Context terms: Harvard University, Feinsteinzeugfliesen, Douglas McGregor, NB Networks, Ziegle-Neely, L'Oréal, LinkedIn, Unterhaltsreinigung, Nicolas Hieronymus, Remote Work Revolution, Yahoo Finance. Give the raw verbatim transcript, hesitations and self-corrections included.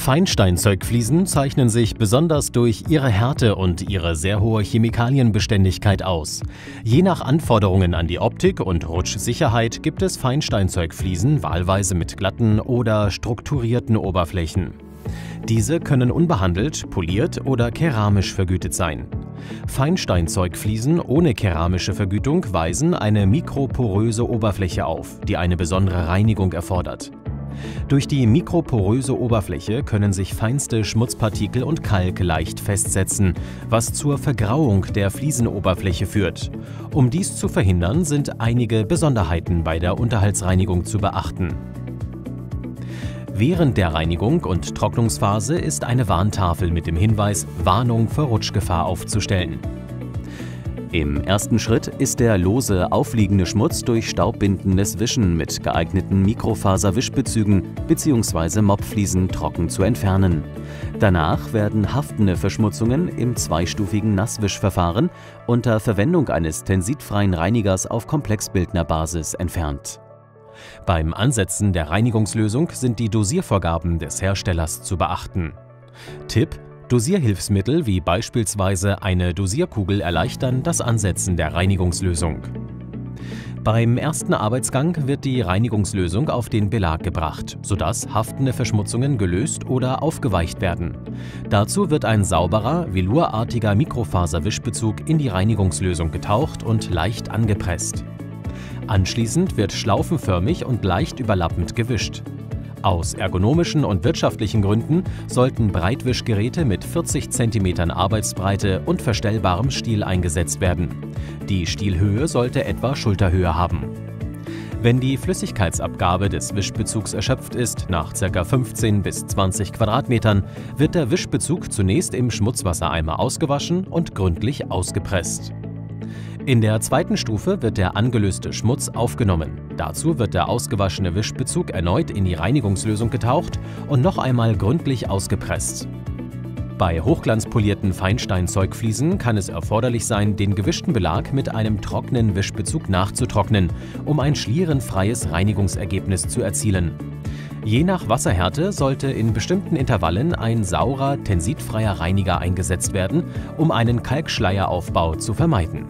Feinsteinzeugfliesen zeichnen sich besonders durch ihre Härte und ihre sehr hohe Chemikalienbeständigkeit aus. Je nach Anforderungen an die Optik und Rutschsicherheit gibt es Feinsteinzeugfliesen wahlweise mit glatten oder strukturierten Oberflächen. Diese können unbehandelt, poliert oder keramisch vergütet sein. Feinsteinzeugfliesen ohne keramische Vergütung weisen eine mikroporöse Oberfläche auf, die eine besondere Reinigung erfordert. Durch die mikroporöse Oberfläche können sich feinste Schmutzpartikel und Kalk leicht festsetzen, was zur Vergrauung der Fliesenoberfläche führt. Um dies zu verhindern, sind einige Besonderheiten bei der Unterhaltsreinigung zu beachten. Während der Reinigung und Trocknungsphase ist eine Warntafel mit dem Hinweis „Warnung vor Rutschgefahr" aufzustellen. Im ersten Schritt ist der lose aufliegende Schmutz durch staubbindendes Wischen mit geeigneten Mikrofaserwischbezügen bzw. Mopfliesen trocken zu entfernen. Danach werden haftende Verschmutzungen im zweistufigen Nasswischverfahren unter Verwendung eines tensidfreien Reinigers auf Komplexbildnerbasis entfernt. Beim Ansetzen der Reinigungslösung sind die Dosiervorgaben des Herstellers zu beachten. Tipp: Dosierhilfsmittel wie beispielsweise eine Dosierkugel erleichtern das Ansetzen der Reinigungslösung. Beim ersten Arbeitsgang wird die Reinigungslösung auf den Belag gebracht, sodass haftende Verschmutzungen gelöst oder aufgeweicht werden. Dazu wird ein sauberer, velourartiger Mikrofaserwischbezug in die Reinigungslösung getaucht und leicht angepresst. Anschließend wird schlaufenförmig und leicht überlappend gewischt. Aus ergonomischen und wirtschaftlichen Gründen sollten Breitwischgeräte mit vierzig Zentimeter Arbeitsbreite und verstellbarem Stiel eingesetzt werden. Die Stielhöhe sollte etwa Schulterhöhe haben. Wenn die Flüssigkeitsabgabe des Wischbezugs erschöpft ist, nach ca. fünfzehn bis zwanzig Quadratmetern, wird der Wischbezug zunächst im Schmutzwassereimer ausgewaschen und gründlich ausgepresst. In der zweiten Stufe wird der angelöste Schmutz aufgenommen. Dazu wird der ausgewaschene Wischbezug erneut in die Reinigungslösung getaucht und noch einmal gründlich ausgepresst. Bei hochglanzpolierten Feinsteinzeugfliesen kann es erforderlich sein, den gewischten Belag mit einem trockenen Wischbezug nachzutrocknen, um ein schlierenfreies Reinigungsergebnis zu erzielen. Je nach Wasserhärte sollte in bestimmten Intervallen ein saurer, tensidfreier Reiniger eingesetzt werden, um einen Kalkschleieraufbau zu vermeiden.